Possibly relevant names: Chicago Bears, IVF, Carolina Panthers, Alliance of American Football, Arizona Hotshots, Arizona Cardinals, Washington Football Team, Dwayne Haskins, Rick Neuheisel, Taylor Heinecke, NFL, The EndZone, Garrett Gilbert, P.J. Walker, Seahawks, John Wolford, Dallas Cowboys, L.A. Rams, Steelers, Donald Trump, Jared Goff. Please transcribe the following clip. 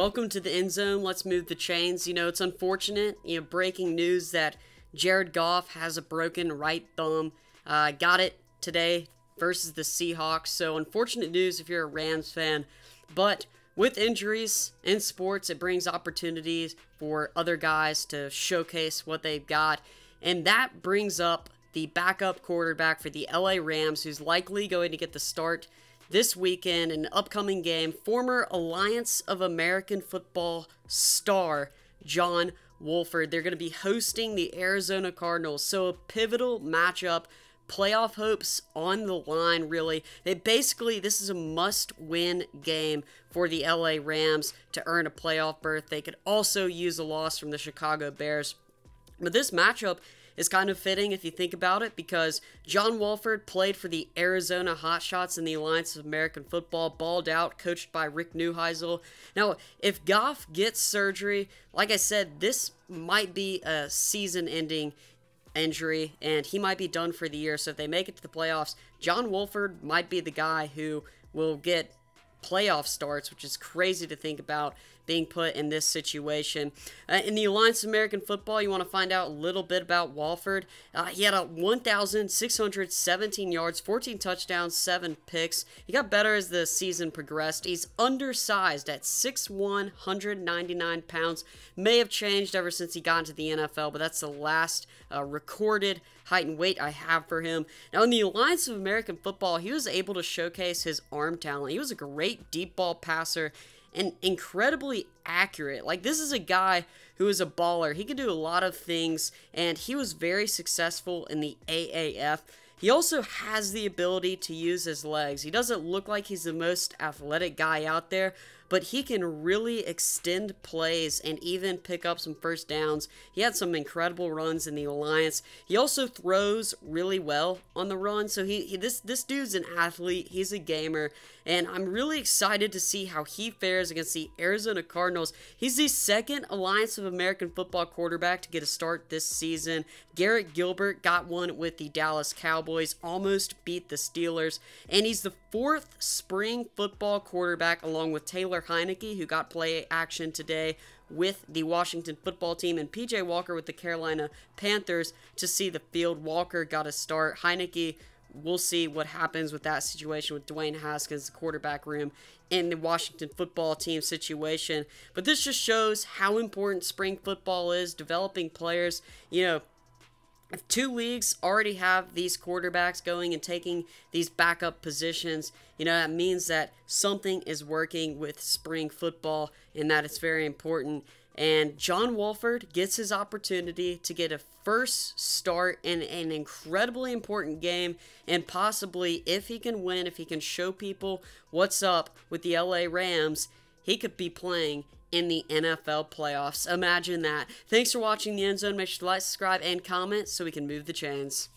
Welcome to the end zone. Let's move the chains. You know, it's unfortunate, you know, breaking news that Jared Goff has a broken right thumb. Got it today versus the Seahawks. So unfortunate news if you're a Rams fan. But with injuries in sports, it brings opportunities for other guys to showcase what they've got. And that brings up the backup quarterback for the L.A. Rams, who's likely going to get the start this weekend, an upcoming game, former Alliance of American Football star John Wolford. They're going to be hosting the Arizona Cardinals, so a pivotal matchup, playoff hopes on the line, really. This is a must-win game for the LA Rams to earn a playoff berth. They could also use a loss from the Chicago Bears. But this matchup is kind of fitting if you think about it, because John Wolford played for the Arizona Hotshots in the Alliance of American Football, balled out, coached by Rick Neuheisel. Now, if Goff gets surgery, like I said, this might be a season-ending injury, and he might be done for the year. So if they make it to the playoffs, John Wolford might be the guy who will get playoff starts, which is crazy to think about being put in this situation. In the Alliance of American Football, you want to find out a little bit about Wolford. He had 1,617 yards, 14 touchdowns, 7 picks. He got better as the season progressed. He's undersized at 6'1", 199 pounds. May have changed ever since he got into the NFL, but that's the last recorded height and weight I have for him. Now, in the Alliance of American Football, he was able to showcase his arm talent. He was a great deep ball passer and incredibly accurate. Like, this is a guy who is a baller. He can do a lot of things, and he was very successful in the AAF. He also has the ability to use his legs. He doesn't look like he's the most athletic guy out there, but he can really extend plays and even pick up some first downs. He had some incredible runs in the Alliance. He also throws really well on the run, so this dude's an athlete. He's a gamer, and I'm really excited to see how he fares against the Arizona Cardinals. He's the second Alliance of American Football quarterback to get a start this season. Garrett Gilbert got one with the Dallas Cowboys, almost beat the Steelers, and he's the fourth spring football quarterback, along with Taylor Heinecke, who got play action today with the Washington Football Team, and P.J. Walker with the Carolina Panthers, to see the field. Walker got a start. Heinecke, we'll see what happens with that situation with Dwayne Haskins, the quarterback room, in the Washington Football Team situation. But this just shows how important spring football is, developing players. You know, if two leagues already have these quarterbacks going and taking these backup positions, you know, that means that something is working with spring football and that it's very important. And John Wolford gets his opportunity to get a first start in an incredibly important game, and possibly, if he can win, if he can show people what's up with the LA Rams, he could be playing in the NFL playoffs. Imagine that. Thanks for watching The End Zone. Make sure to like, subscribe, and comment so we can move the chains.